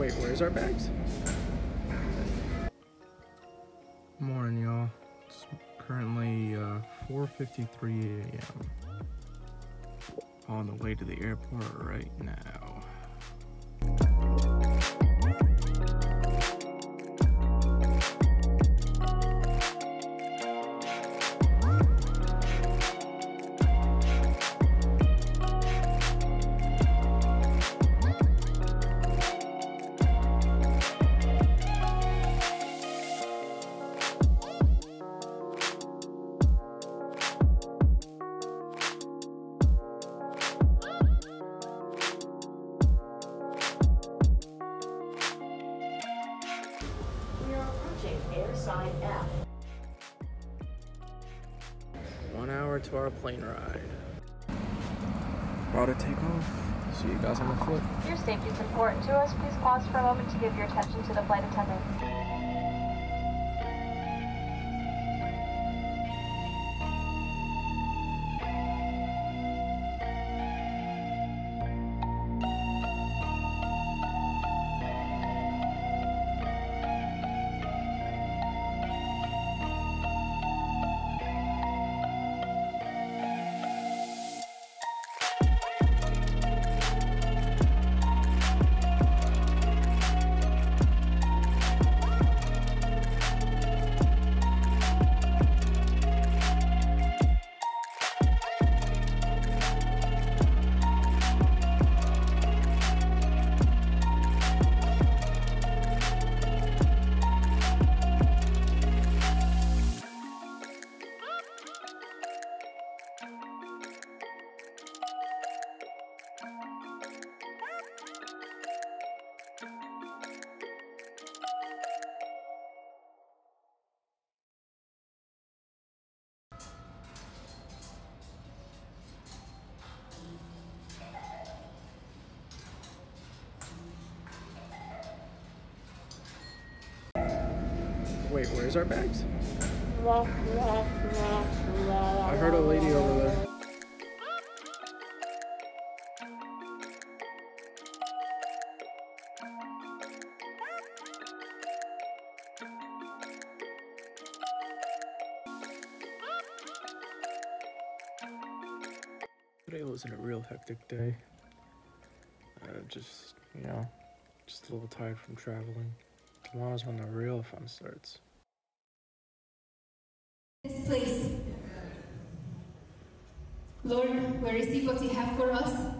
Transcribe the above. Wait, where's our bags? Morning, y'all. It's currently 4:53 a.m. On the way to the airport right now. Airside F. 1 hour to our plane ride. About to take off. See you guys on the flight. Your safety is important to us. Please pause for a moment to give your attention to the flight attendants. Wait, where's our bags? I heard a lady over there. Today wasn't a real hectic day. Just, you know, just a little tired from traveling. Tomorrow's when the real fun starts. This place. Lord, we receive what you have for us.